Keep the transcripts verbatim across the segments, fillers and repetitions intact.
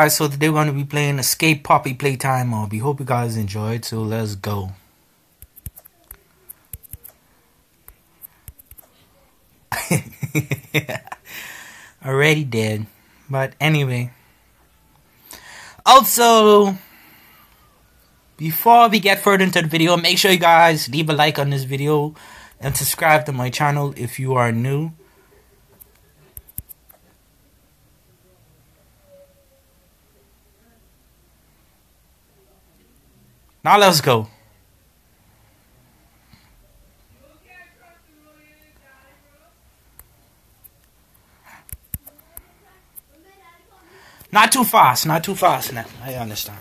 Alright, so today we're going to be playing Escape Poppy Playtime Obby. Hope you guys enjoyed, so let's go. Already dead. But anyway. Also, before we get further into the video, make sure you guys leave a like on this video and subscribe to my channel if you are new. Now let's go. Not too fast, not too fast now. I understand.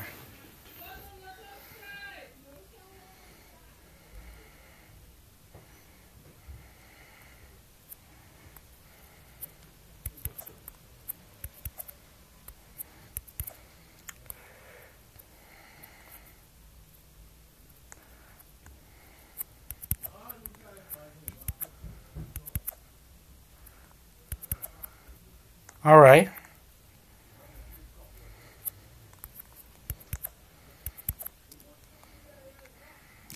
All right.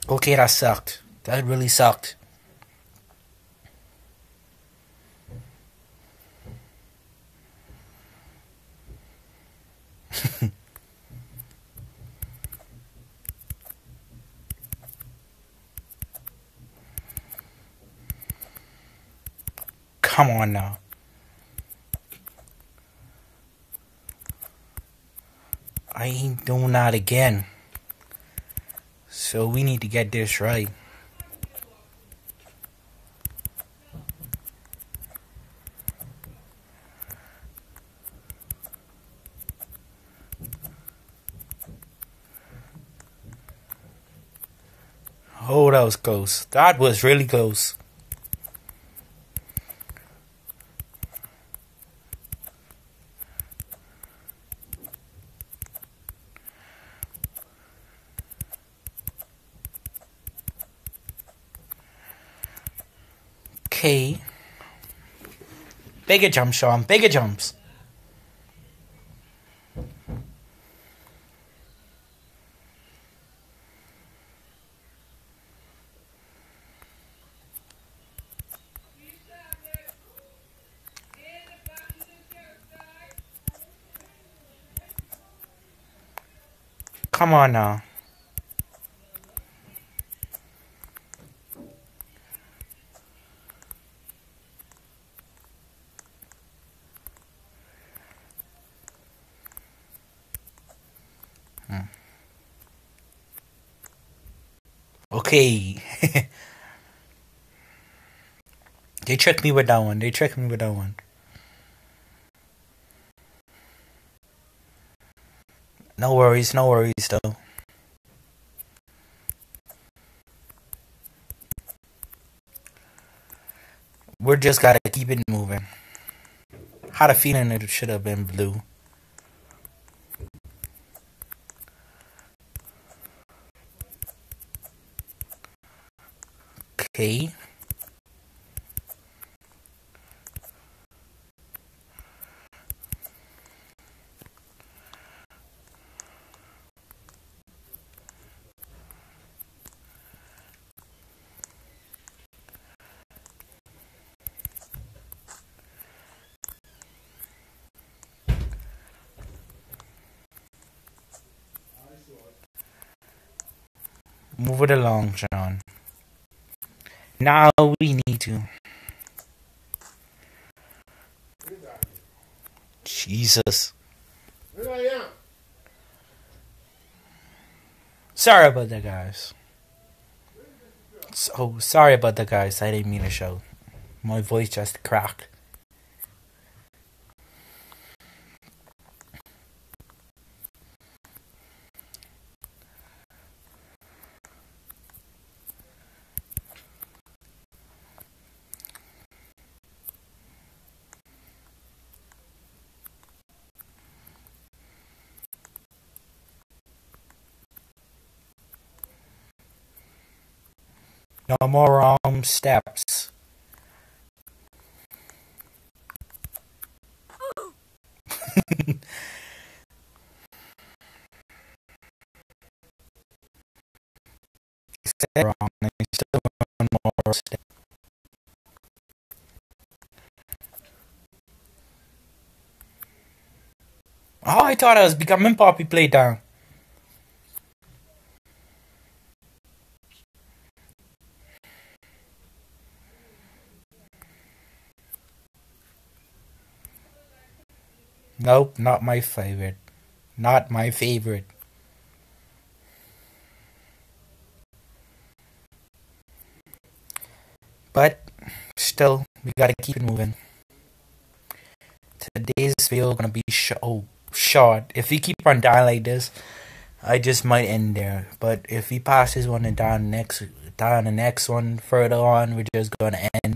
Okay, that sucked. That really sucked. Come on now. I ain't doing that again. So we need to get this right. Oh, that was close. That was really close. Okay. Bigger jumps, Sean. Bigger jumps. Come on now. Okay. They tricked me with that one. They tricked me with that one. No worries, no worries though. We're just gotta keep it moving. Had a feeling it should have been blue. Okay. Move it along, John. Now we need to. Jesus. Sorry about that, guys. So sorry about that, guys. I didn't mean to shout. My voice just cracked. No more wrong steps. step wrong, and he's still one more step. Oh, I thought I was becoming Poppy Playtime. Nope, not my favorite. Not my favorite. But still, we gotta keep it moving. Today's video gonna be sh oh, short. If we keep on dying like this, I just might end there. But if we pass this one and down the next, down the next one further on, we're just gonna end.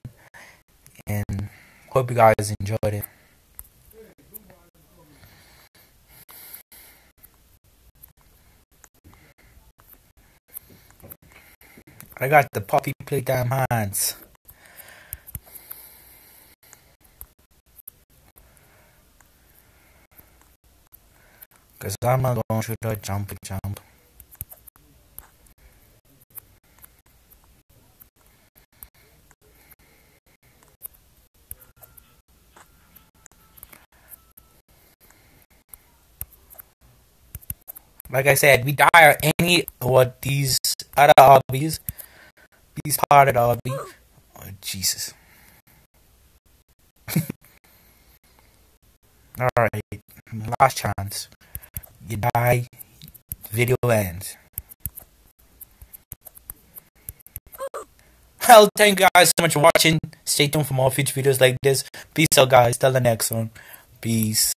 And hope you guys enjoyed it. I got the Poppy Playtime hands. Cause I'm not going to do a jump and jump. Like I said, we die or any what these other hobbies. These hard at all be. Oh, Jesus. Alright. Last chance. You die. Video ends. Well, thank you guys so much for watching. Stay tuned for more future videos like this. Peace out, guys. Till the next one. Peace.